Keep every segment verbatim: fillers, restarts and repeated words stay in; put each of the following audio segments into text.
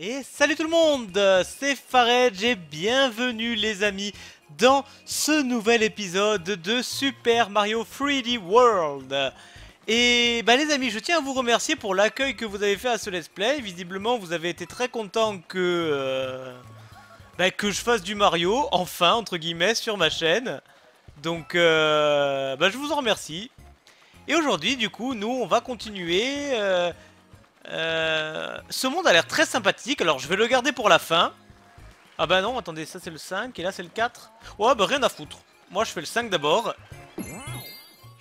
Et salut tout le monde, c'est Farage et bienvenue les amis dans ce nouvel épisode de Super Mario trois D World. Et bah les amis, je tiens à vous remercier pour l'accueil que vous avez fait à ce let's play. Visiblement vous avez été très content que, euh, bah, que je fasse du Mario, enfin entre guillemets, sur ma chaîne. Donc euh, bah, je vous en remercie. Et aujourd'hui du coup, nous on va continuer... Euh, Euh, ce monde a l'air très sympathique, alors je vais le garder pour la fin. Ah bah non, attendez, ça c'est le cinq et là c'est le quatre. Ouais bah rien à foutre, moi je fais le cinq d'abord.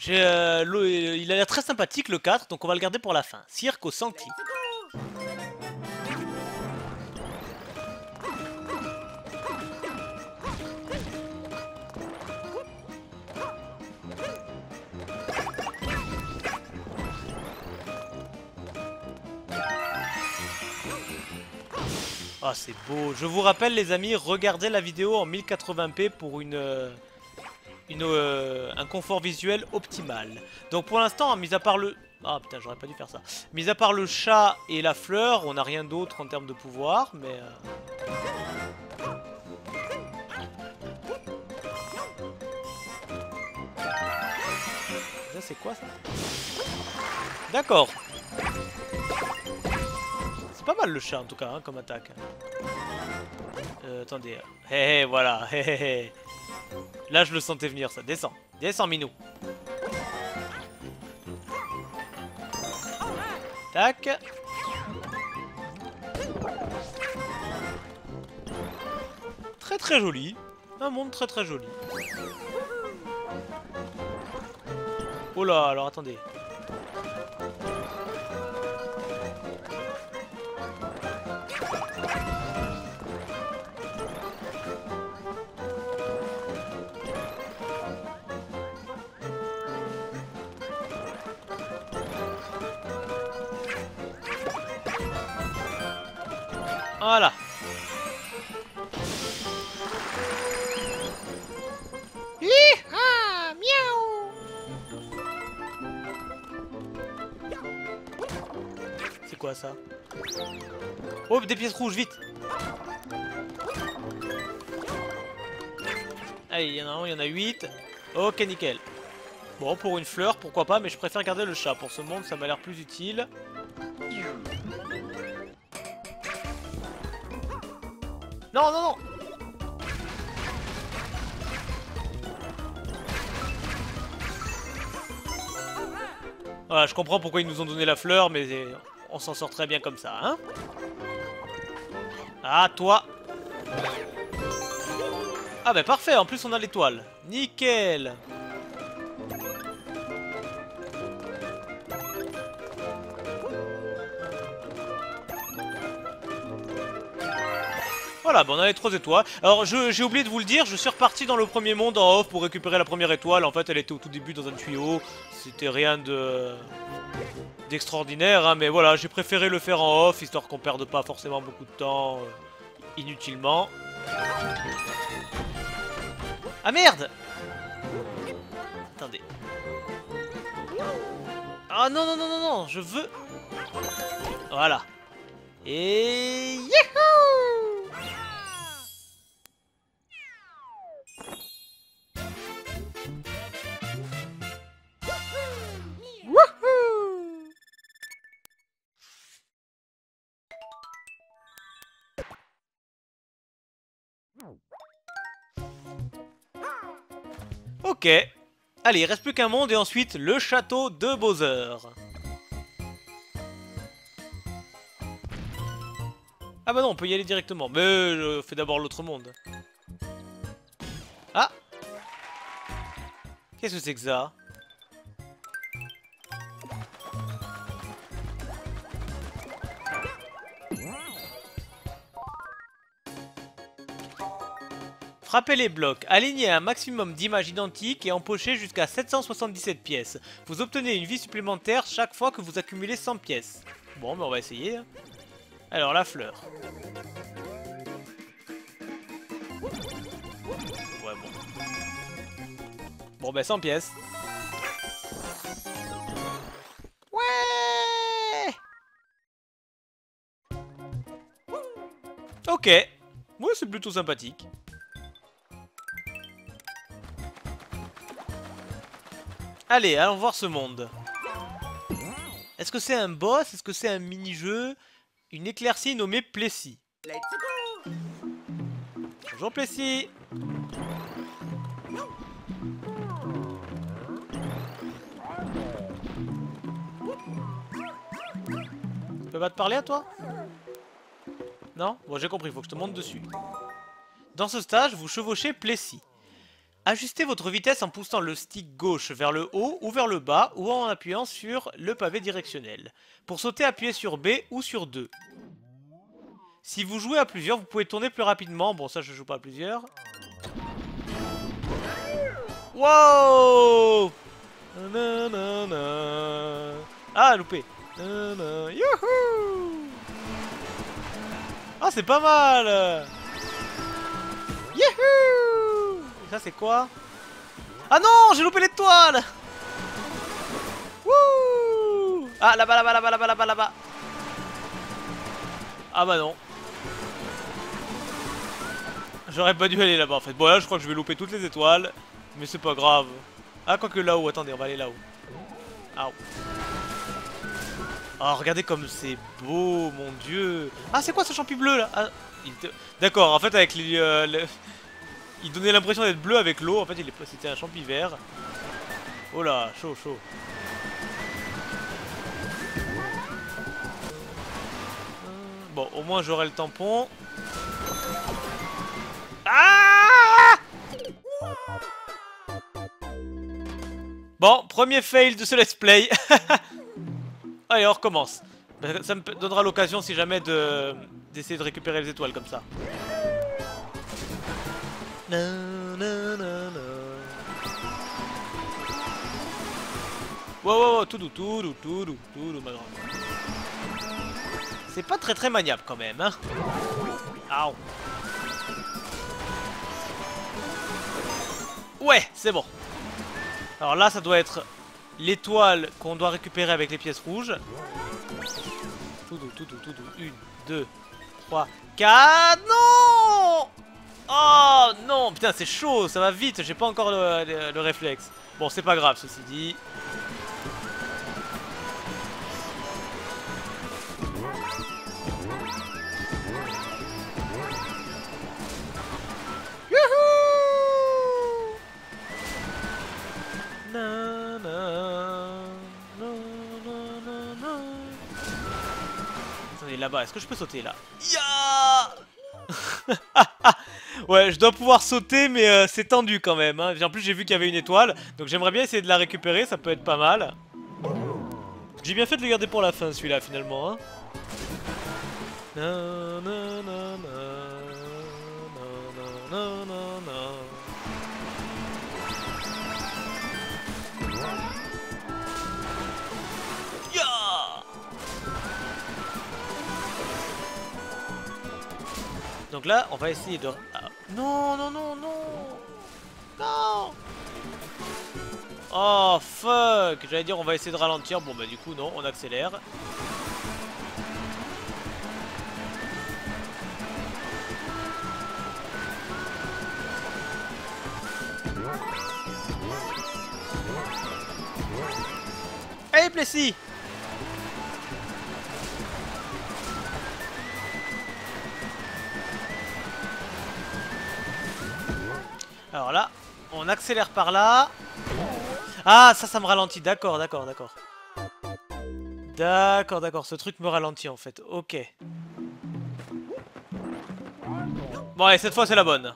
euh, Il a l'air très sympathique le quatre, donc on va le garder pour la fin. Cirque au sentier. Ah, c'est beau. Je vous rappelle les amis, regardez la vidéo en mille quatre-vingts p pour une, euh, une euh, un confort visuel optimal. Donc pour l'instant, mis à part le... Ah putain, j'aurais pas dû faire ça. Mis à part le chat et la fleur, on n'a rien d'autre en termes de pouvoir, mais... Euh... Ça c'est quoi ça? D'accord. Pas mal le chat en tout cas hein, comme attaque. Euh, attendez. Hé hey, hey, voilà. Hey, hey, hey. Là je le sentais venir ça. Descends. Descends Minou. Tac. Très très joli. Un monde très très joli. Oh là alors attendez. Voilà. Hi-ha, miaou. C'est quoi ça? Oh, des pièces rouges, vite. Allez, il y en a un, il y en a huit. Ok, nickel. Bon, pour une fleur, pourquoi pas, mais je préfère garder le chat. Pour ce monde, ça m'a l'air plus utile. Non, non, non. Voilà, je comprends pourquoi ils nous ont donné la fleur, mais on s'en sort très bien comme ça, hein. Ah, toi. Ah bah parfait, en plus on a l'étoile. Nickel. Voilà, bon, on a les trois étoiles. Alors, j'ai oublié de vous le dire, je suis reparti dans le premier monde en off pour récupérer la première étoile. En fait, elle était au tout début dans un tuyau. C'était rien de d'extraordinaire, hein, mais voilà, j'ai préféré le faire en off, histoire qu'on perde pas forcément beaucoup de temps euh, inutilement. Ah merde! Attendez. Ah non, non, non, non, non, je veux... Voilà. Et... Yahoo! Ok, allez, il reste plus qu'un monde et ensuite le château de Bowser. Ah bah non, on peut y aller directement, mais je fais d'abord l'autre monde. Ah! Qu'est-ce que c'est que ça? Frappez les blocs, alignez un maximum d'images identiques et empochez jusqu'à sept cent soixante-dix-sept pièces. Vous obtenez une vie supplémentaire chaque fois que vous accumulez cent pièces. Bon, mais on va essayer. Alors, la fleur. Ouais, bon. Bon, ben cent pièces. Ouais! Ok. Moi, ouais, c'est plutôt sympathique. Allez, allons voir ce monde. Est-ce que c'est un boss? Est-ce que c'est un mini-jeu? Une éclaircie nommée Plessie. Let's go. Bonjour Plessie. Je peux pas te parler à toi? Non? Bon, j'ai compris, il faut que je te monte dessus. Dans ce stage, vous chevauchez Plessie. Ajustez votre vitesse en poussant le stick gauche vers le haut ou vers le bas ou en appuyant sur le pavé directionnel. Pour sauter, appuyez sur B ou sur deux. Si vous jouez à plusieurs, vous pouvez tourner plus rapidement. Bon, ça je joue pas à plusieurs. Wow! Ah, loupé. Youhou! Ah, c'est pas mal! Youhou! Ça c'est quoi? Ah non, j'ai loupé l'étoile. Wouh! Ah là-bas, là-bas, là-bas, là-bas, là-bas, là-bas. Ah bah non. J'aurais pas dû aller là-bas en fait. Bon là je crois que je vais louper toutes les étoiles. Mais c'est pas grave. Ah quoique là-haut, attendez, on va aller là-haut. Ah oh, regardez comme c'est beau, mon dieu. Ah c'est quoi ce champi bleu là? Ah, te... D'accord, en fait avec les... Euh, les... Il donnait l'impression d'être bleu avec l'eau, en fait il est... c'était un champi vert. Oh là, chaud, chaud. Bon, au moins j'aurai le tampon. Ah! Bon, premier fail de ce let's play. Allez, on recommence. Ça me donnera l'occasion si jamais de d'essayer de récupérer les étoiles comme ça. Nan nan nan. Wow, wow, wow, tout doux, tout doux, tout doux, tout doux, ma grande. C'est pas très très maniable quand même, hein. Aouh. Ouais, c'est bon. Alors là, ça doit être l'étoile qu'on doit récupérer avec les pièces rouges. Tout doux, tout doux, tout doux. Une, deux, trois, quatre. Non! Oh non, putain c'est chaud, ça va vite, j'ai pas encore le, le, le réflexe. Bon c'est pas grave ceci dit. Youhou! Na, na, na, na, na. Attendez là-bas, est-ce que je peux sauter là? Ya! Ouais, je dois pouvoir sauter, mais euh, c'est tendu quand même. Hein. En plus, j'ai vu qu'il y avait une étoile, donc j'aimerais bien essayer de la récupérer, ça peut être pas mal. J'ai bien fait de le garder pour la fin, celui-là, finalement. Hein. Donc là, on va essayer de... Ah. Non, non, non, non. Non. Oh, fuck. J'allais dire, on va essayer de ralentir. Bon, bah du coup, non, on accélère. Allez, Plessie. Alors là, on accélère par là. Ah, ça, ça me ralentit. D'accord, d'accord, d'accord. D'accord, d'accord. Ce truc me ralentit, en fait. Ok. Bon, allez, cette fois, c'est la bonne.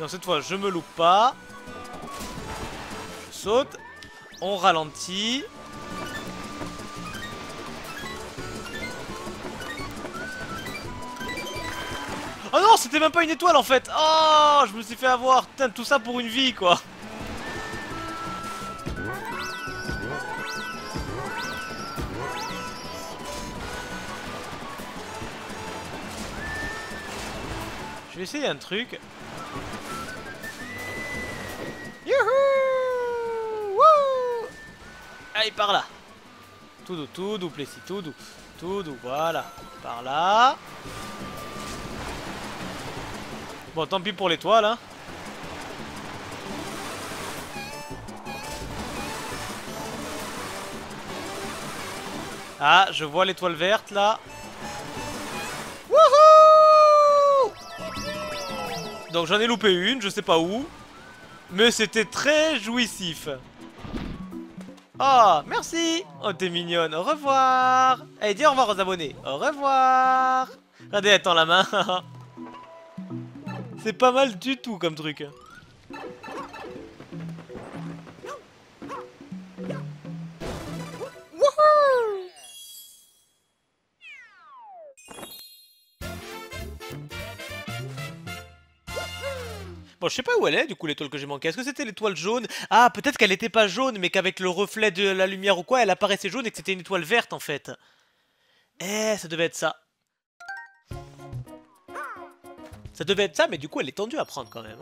Non, cette fois, je me loupe pas. Je saute. On ralentit. Oh non, c'était même pas une étoile en fait. Oh, je me suis fait avoir. Putain, tout ça pour une vie quoi. vais essayer un truc. Youhou! Wouh! Allez, par là. Tout doux, tout doux, Plessie, tout doux. Tout doux, voilà. Par là. Bon, tant pis pour l'étoile, hein. Ah, je vois l'étoile verte, là. Wouhou! Donc, j'en ai loupé une, je sais pas où. Mais c'était très jouissif. Oh, merci. Oh, t'es mignonne. Au revoir. Allez, dis au revoir aux abonnés. Au revoir. Regardez, elle tend la main. C'est pas mal du tout comme truc. Bon, je sais pas où elle est, du coup, l'étoile que j'ai manquée. Est-ce que c'était l'étoile jaune? Ah, peut-être qu'elle n'était pas jaune, mais qu'avec le reflet de la lumière ou quoi, elle apparaissait jaune et que c'était une étoile verte, en fait. Eh, ça devait être ça. Ça devait être ça, mais du coup, elle est tendue à prendre, quand même.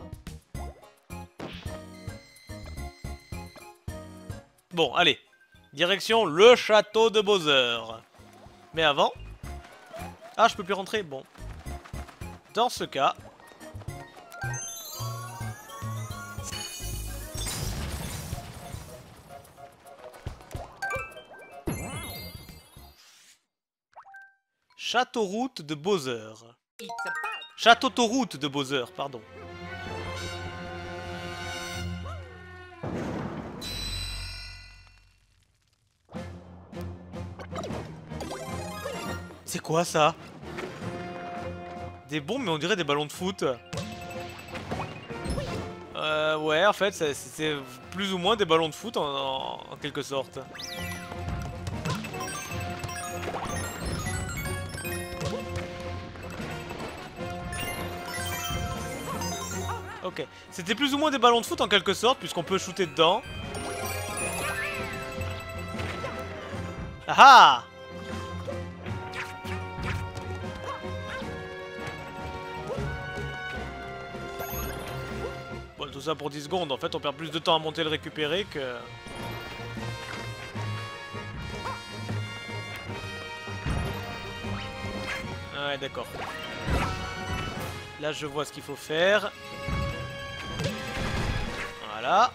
Bon, allez. Direction le château de Bowser. Mais avant... Ah, je peux plus rentrer? Bon. Dans ce cas... Château-route de Bowser. Château-autoroute de Bowser, pardon. C'est quoi ça? Des bombes, mais on dirait des ballons de foot. Euh, ouais, en fait, c'est plus ou moins des ballons de foot en, en, en quelque sorte. Ok, c'était plus ou moins des ballons de foot en quelque sorte, puisqu'on peut shooter dedans. Ah ah! Bon, tout ça pour dix secondes, en fait on perd plus de temps à monter et le récupérer que... Ouais, d'accord. Là je vois ce qu'il faut faire. Voilà.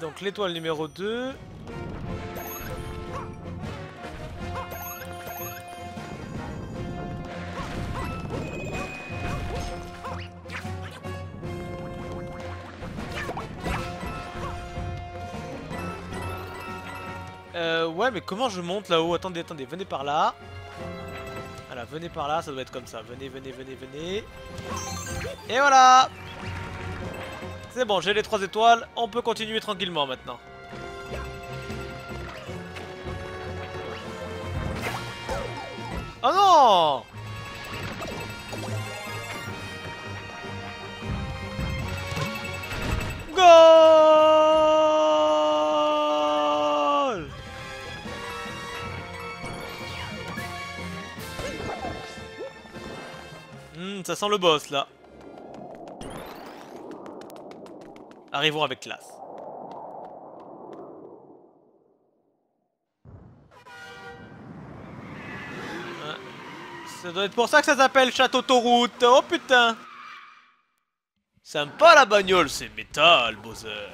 Donc l'étoile numéro deux. Euh, ouais, mais comment je monte là-haut? Attendez, attendez, venez par là. Voilà, venez par là, ça doit être comme ça. Venez, venez, venez, venez. Et voilà! C'est bon, j'ai les trois étoiles, on peut continuer tranquillement maintenant. Oh non! Ça sent le boss là. Arrivons avec classe. Ça doit être pour ça que ça s'appelle château-autoroute. Oh putain! Sympa la bagnole, c'est métal, Bowser.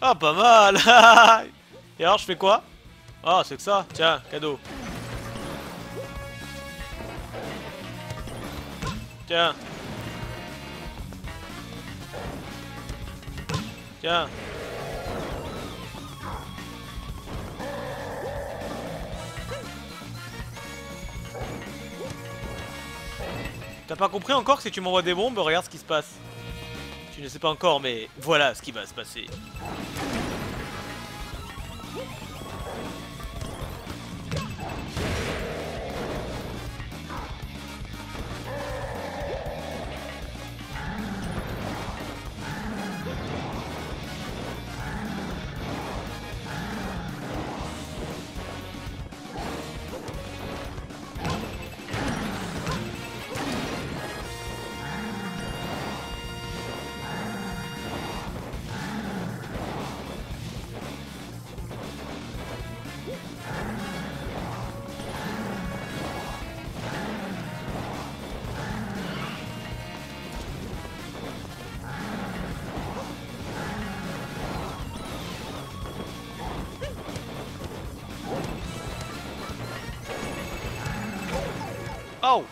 Ah, pas mal. Et alors, je fais quoi? Ah, c'est que ça? Tiens, cadeau. Tiens. Tiens. T'as pas compris encore que si tu m'envoies des bombes, regarde ce qui se passe. Tu ne sais pas encore, mais voilà ce qui va se passer. Oh!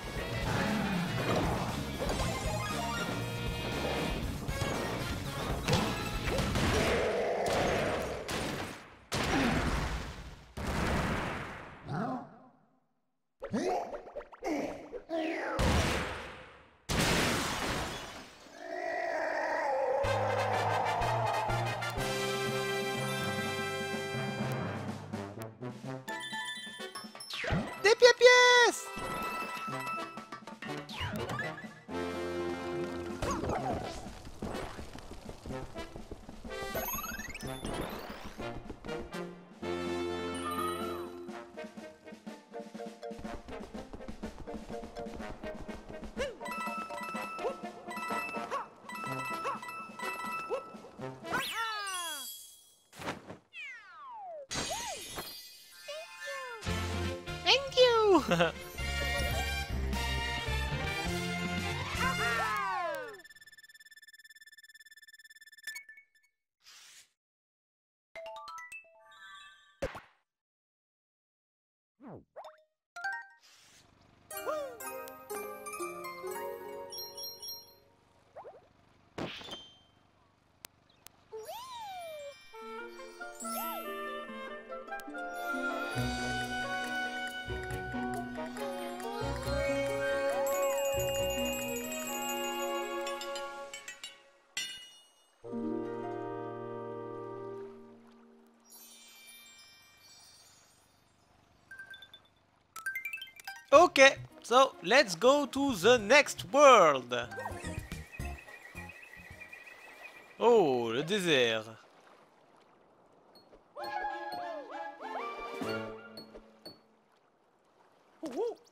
Okay, so let's go to the next world. Oh, le désert.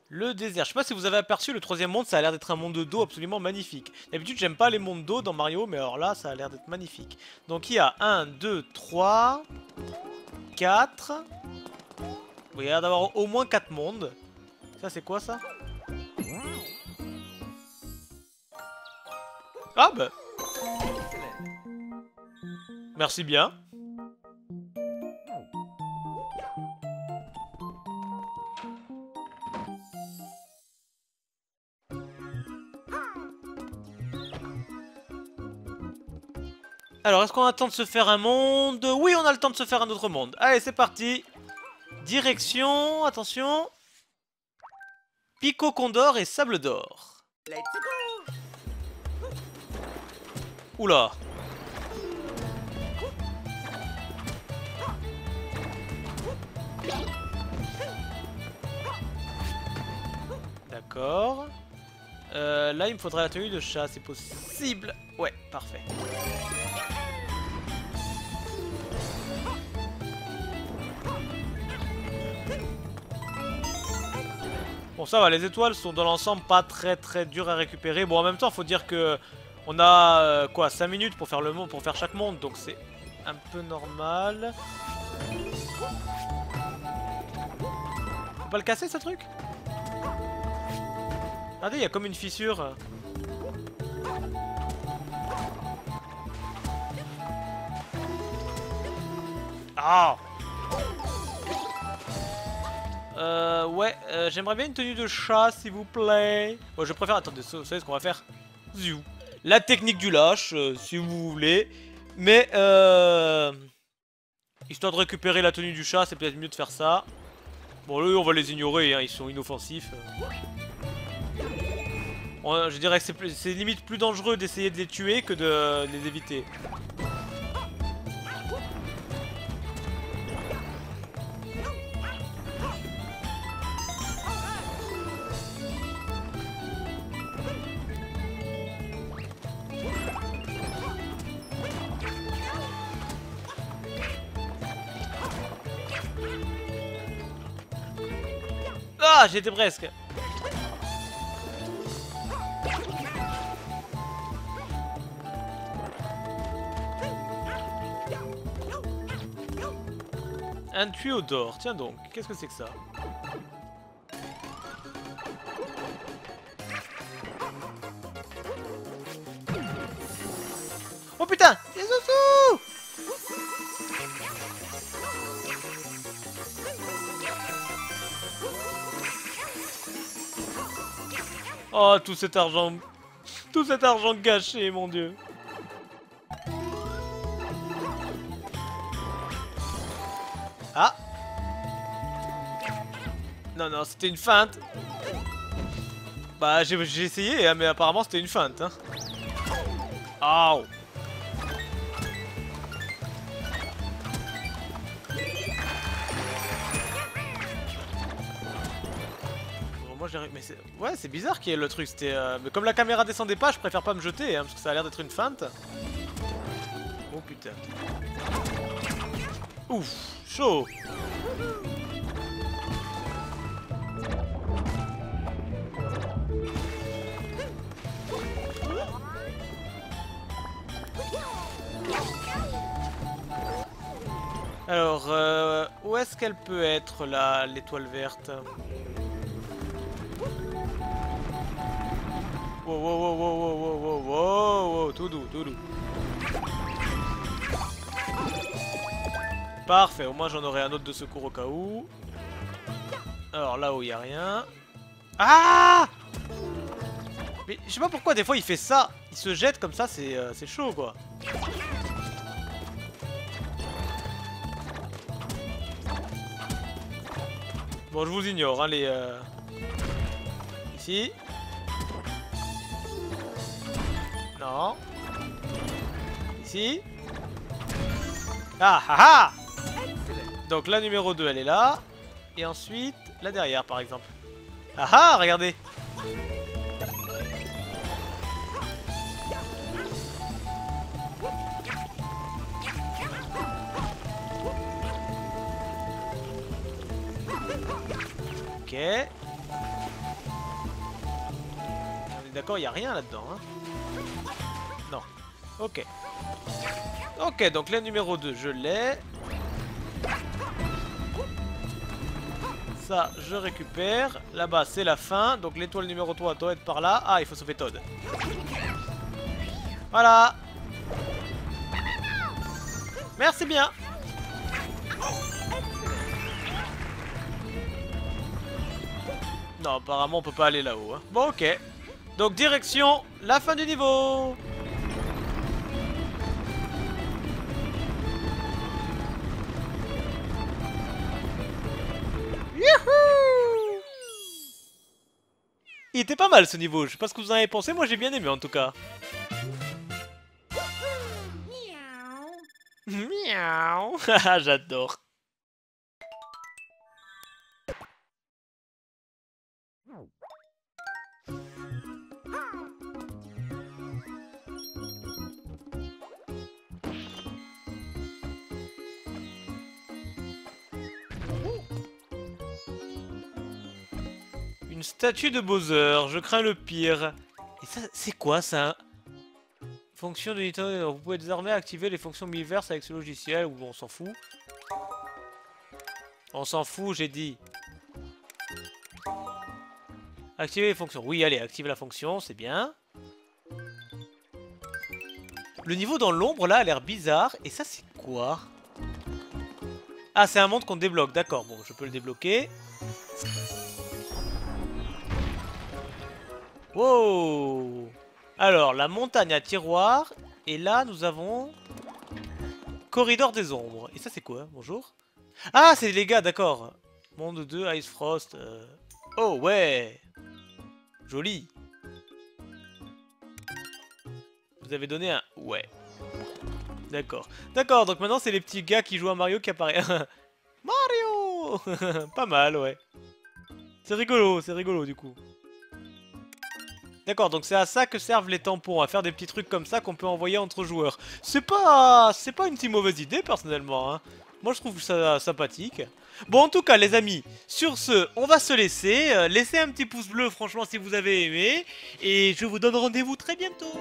Le désert. Je sais pas si vous avez aperçu, le troisième monde, ça a l'air d'être un monde d'eau absolument magnifique. D'habitude, j'aime pas les mondes d'eau dans Mario, mais alors là, ça a l'air d'être magnifique. Donc il y a un, deux, trois, quatre. Il y a l'air d'avoir au moins quatre mondes. Ça c'est quoi ça? Ah bah! Merci bien. Alors est-ce qu'on a le temps de se faire un monde? Oui, on a le temps de se faire un autre monde. Allez, c'est parti. Direction, attention. Pico Condor et Sable d'Or. Let's go. Oula. D'accord. Euh, là, il me faudrait la tenue de chat, c'est possible. Ouais, parfait. Bon, ça va, les étoiles sont dans l'ensemble pas très très dures à récupérer. Bon, en même temps, faut dire que on a euh, quoi, cinq minutes pour faire le monde, pour faire chaque monde, donc c'est un peu normal. Faut pas le casser ce truc? Regardez, il y a comme une fissure. Ah! Euh, ouais, euh, j'aimerais bien une tenue de chat, s'il vous plaît. Moi, je préfère... Attendez, vous savez ce qu'on va faire? Ziou. La technique du lâche, euh, si vous voulez. Mais, euh... histoire de récupérer la tenue du chat, c'est peut-être mieux de faire ça. Bon, eux, on va les ignorer, hein, ils sont inoffensifs. Bon, je dirais que c'est limite plus dangereux d'essayer de les tuer que de les éviter. Ah, j'étais presque. Un tuyau d'or. Tiens donc, qu'est-ce que c'est que ça? Oh putain, les ossous! Oh, tout cet argent... Tout cet argent gâché, mon dieu. Ah. Non, non, c'était une feinte. Bah, j'ai essayé, mais apparemment, c'était une feinte. Hein. Oh. Mais ouais, c'est bizarre qu'il y ait le truc. C'était euh... mais comme la caméra descendait pas, je préfère pas me jeter, hein, parce que ça a l'air d'être une feinte. Oh putain. Ouf, chaud. Alors, euh, où est-ce qu'elle peut être là, l'étoile verte? Wow, wow, wow, wow, wow, wow, wow, wow, tout doux, tout doux. Parfait, au moins j'en aurai un autre de secours au cas où. Alors là où il n'y a rien. Ah! Mais je sais pas pourquoi des fois il fait ça. Il se jette comme ça, c'est euh, chaud quoi. Bon, je vous ignore, hein, les... Euh... Ici. Non. Ici. Ah ah ah. Donc la numéro deux elle est là. Et ensuite la derrière par exemple. Ah ah, regardez. Ok. On est d'accord, il n'y a rien là-dedans, hein. Non. Ok. Ok, donc la numéro deux, je l'ai. Ça, je récupère. Là-bas, c'est la fin. Donc l'étoile numéro trois doit être par là. Ah, il faut sauver Toad. Voilà. Merci bien. Non, apparemment, on peut pas aller là-haut. Hein. Bon, ok. Donc direction la fin du niveau. Il était pas mal ce niveau, je sais pas ce que vous en avez pensé, moi j'ai bien aimé en tout cas. Miaou. J'adore. Une statue de Bowser, je crains le pire. Et ça, c'est quoi ça? Fonction de Nintendo. Vous pouvez désormais activer les fonctions Miiverse avec ce logiciel, ou bon, on s'en fout. On s'en fout, j'ai dit. Activer les fonctions. Oui, allez, active la fonction, c'est bien. Le niveau dans l'ombre, là, a l'air bizarre. Et ça, c'est quoi? Ah, c'est un monde qu'on débloque, d'accord. Bon, je peux le débloquer. Wow! Alors, la montagne à tiroir. Et là, nous avons... Corridor des ombres. Et ça, c'est quoi? Bonjour. Ah, c'est les gars, d'accord. Monde deux, Ice Frost. Euh... Oh, ouais! Joli. Vous avez donné un... Ouais. D'accord. D'accord, donc maintenant, c'est les petits gars qui jouent à Mario qui apparaissent. Mario! Pas mal, ouais. C'est rigolo, c'est rigolo, du coup. D'accord, donc c'est à ça que servent les tampons, à faire des petits trucs comme ça qu'on peut envoyer entre joueurs. C'est pas c'est pas une si mauvaise idée, personnellement. Hein. Moi, je trouve ça sympathique. Bon, en tout cas, les amis, sur ce, on va se laisser. Euh, laissez un petit pouce bleu, franchement, si vous avez aimé. Et je vous donne rendez-vous très bientôt.